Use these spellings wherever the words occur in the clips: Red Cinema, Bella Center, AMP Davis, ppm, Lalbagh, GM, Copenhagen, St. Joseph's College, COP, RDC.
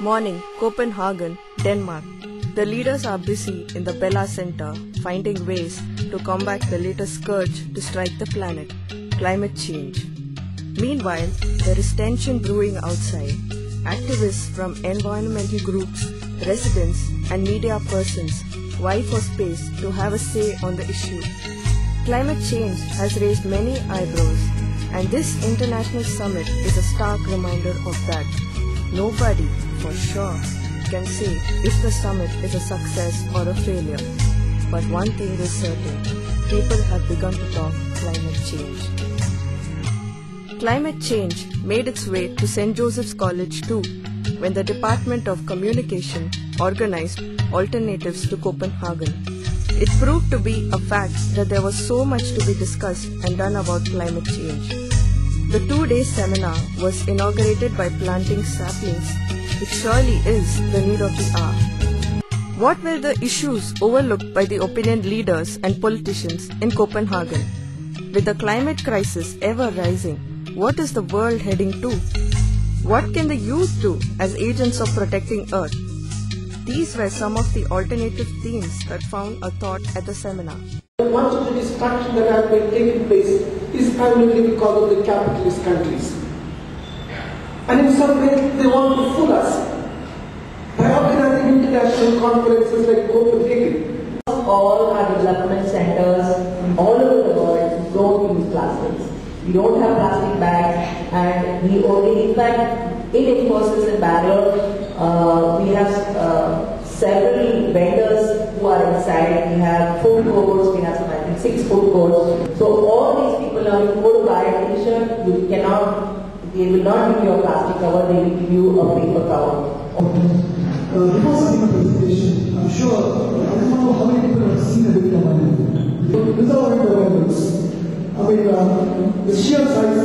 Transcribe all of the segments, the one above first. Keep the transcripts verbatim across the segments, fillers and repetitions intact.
Morning, Copenhagen, Denmark. The leaders are busy in the Bella Center finding ways to combat the latest scourge to strike the planet, climate change. Meanwhile, there is tension brewing outside. Activists from environmental groups, residents and media persons vie for space to have a say on the issue. Climate change has raised many eyebrows, and this international summit is a stark reminder of that. Nobody, for sure, can say if the summit is a success or a failure. But one thing is certain, people have begun to talk climate change. Climate change made its way to Saint Joseph's College too, when the Department of Communication organized alternatives to Copenhagen. It proved to be a fact that there was so much to be discussed and done about climate change. The two-day seminar was inaugurated by planting saplings. It surely is the need of the hour. What were the issues overlooked by the opinion leaders and politicians in Copenhagen? With the climate crisis ever rising, what is the world heading to? What can the youth do as agents of protecting Earth? These were some of the alternative themes that found a thought at the seminar. Much of the destruction that has been taking place is primarily because of the capitalist countries. And in some ways, they want to fool us by organizing international conferences like Copenhagen. All our development centers all over the world don't use plastics. We don't have plastic bags, and we only, in fact, it enforces a barrier. Uh, we have uh, several vendors who are inside. We have food courts, we have some, I think, six food courts. So all these people are told by T-shirt, you cannot, they will not give you a plastic cover, they will give you a paper cover. Uh, before starting my presentation, I'm sure, I don't know how many people have seen the video online. These are the windows. I mean, uh, the sheer size of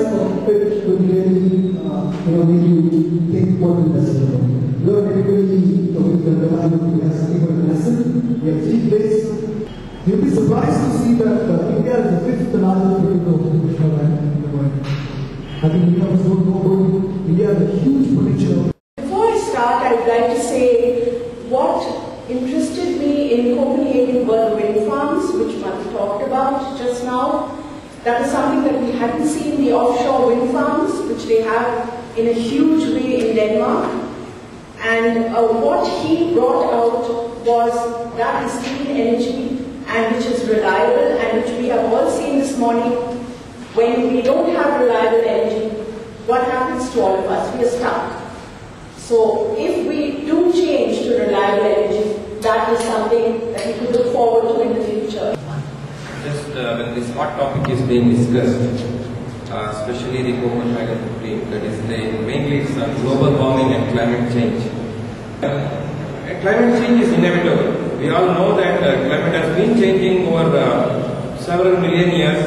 it would really, uh, you know, make you think what the best is about. We are typically talking to the government who has something for the lesson. We have three places. You'll be surprised to see that uh, India is the fifth largest producer of nutritional land in the world. I think we have so global. India has a huge potential. Before I start, I would like to say what interested me in Copenhagen were the wind farms, which Madhu talked about just now. That is something that we hadn't seen, the offshore wind farms, which they have in a huge way in Denmark. And uh, what he brought out was that is clean energy, and which is reliable, and which we have all seen this morning. When we don't have reliable energy, what happens to all of us? We are stuck. So if we do change to reliable energy, that is something that we could look forward to in the future. Just uh, when this hot topic is being discussed, Uh, especially the Copenhagen fifteen, that is the, mainly it's on global warming and climate change. Uh, climate change is inevitable. We all know that uh, climate has been changing over uh, several million years.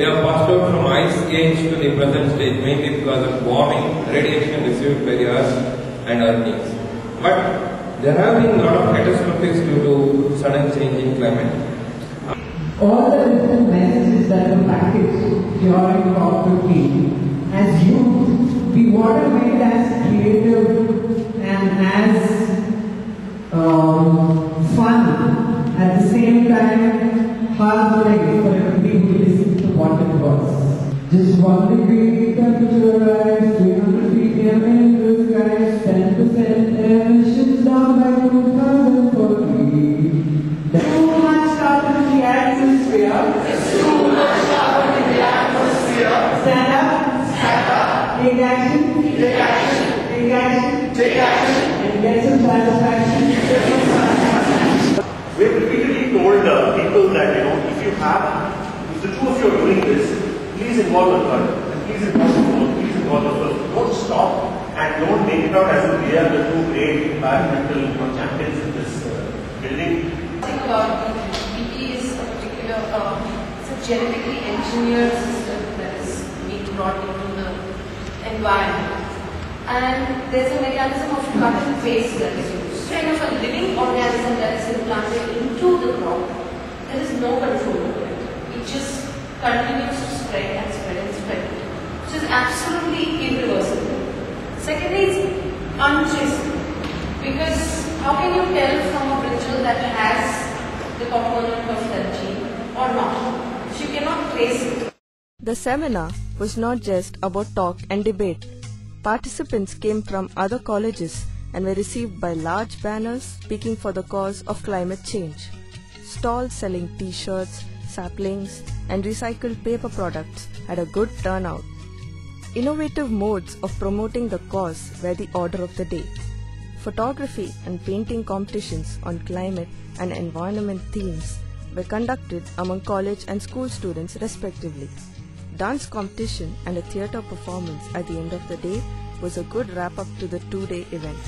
We have passed out from ice age to the present stage, mainly because of warming, radiation received by the Earth and earthquakes. But there have been a lot of catastrophes due to sudden change in climate. All the different messages that were packaged during COP fifteen, as youth, we want to make it as creative and as um, fun, at the same time hard-working for everybody who listens to what it was. Just one degree temperature rise, three hundred ppm in the sky, ten percent emissions down by two thousand forty. Take action, take action, take action, take action, and get some satisfaction. We have repeatedly told uh, people that, you know, if you have, if the two of you are doing this, please involve the third, and please involve the fourth, please involve the first. Don't stop and don't make it out as if we are the two great environmental you know, champions in this uh, building. I think about B P is a particular, uh, it's a genetically engineered system that is being brought into the environment, and there's a mechanism of cut and paste that is used. Kind of a living organism that is implanted into the crop. There is no control over it. It just continues to spread and spread and spread, which is absolutely irreversible. Secondly, it's untraceable. Because how can you tell from a brittle that has the component of energy or not? She cannot trace it. The seminar was not just about talk and debate. Participants came from other colleges and were received by large banners speaking for the cause of climate change. Stalls selling t-shirts, saplings and recycled paper products had a good turnout. Innovative modes of promoting the cause were the order of the day. Photography and painting competitions on climate and environment themes were conducted among college and school students respectively. Dance competition and a theatre performance at the end of the day was a good wrap-up to the two-day event.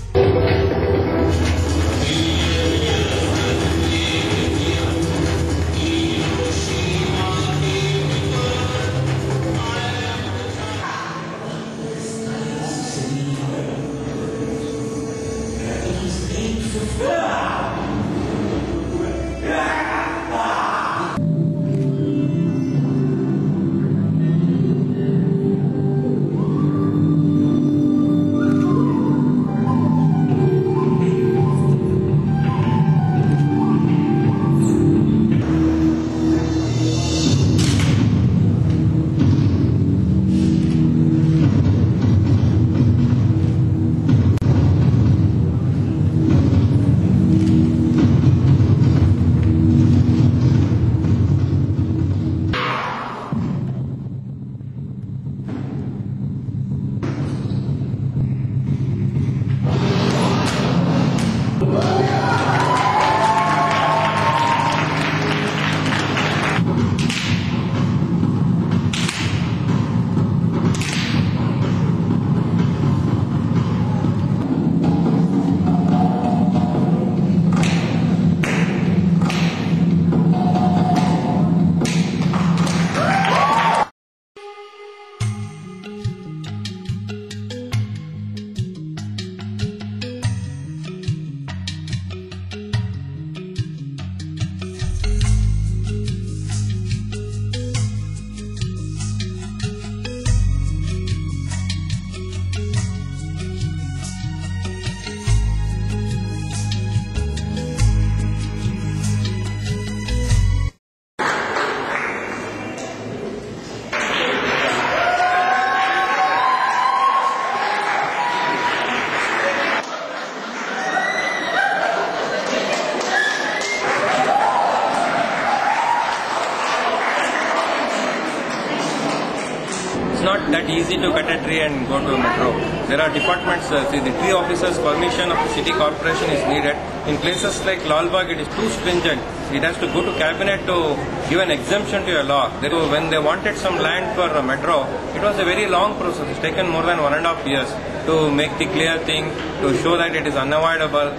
That easy to cut a tree and go to a metro. There are departments, uh, see the tree officer's permission of the city corporation is needed. In places like Lalbagh, it is too stringent. It has to go to cabinet to give an exemption to a law. They, when they wanted some land for a metro, it was a very long process. It's taken more than one and a half years to make the clear thing, to show that it is unavoidable.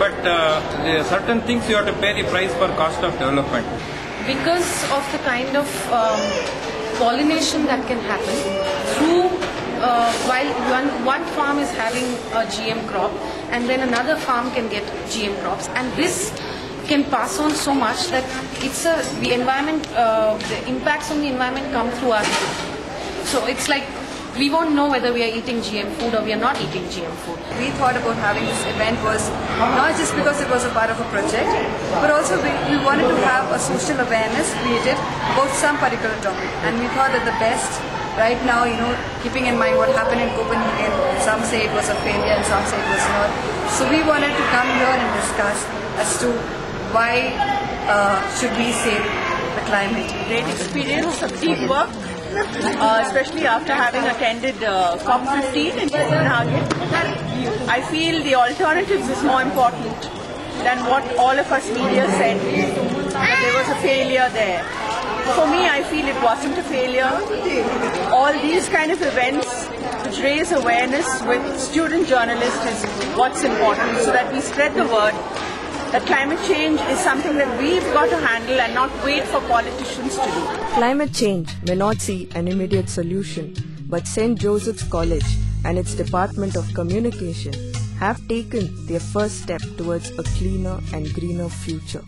But uh, there are certain things you have to pay the price for cost of development. Because of the kind of um pollination that can happen through uh, while one, one farm is having a G M crop and then another farm can get G M crops, and this can pass on so much that it's a the environment uh, the impacts on the environment come through our food. So it's like we won't know whether we are eating G M food or we are not eating G M food. We thought about having this event was not just because it was a part of a project, but also we, we wanted to have a social awareness created about some particular topic. And we thought that the best right now, you know, keeping in mind what happened in Copenhagen, some say it was a failure and some say it was not. So we wanted to come here and discuss as to why uh, should we save the climate. Great experience, deep work. Uh, especially after having attended uh, COP fifteen in Copenhagen, I feel the alternatives is more important than what all of us media said, that there was a failure there. For me, I feel it wasn't a failure. All these kind of events which raise awareness with student journalists is what's important, so that we spread the word that climate change is something that we've got to handle and not wait for politicians to do. Climate change may not see an immediate solution, but Saint Joseph's College and its Department of Communication have taken their first step towards a cleaner and greener future.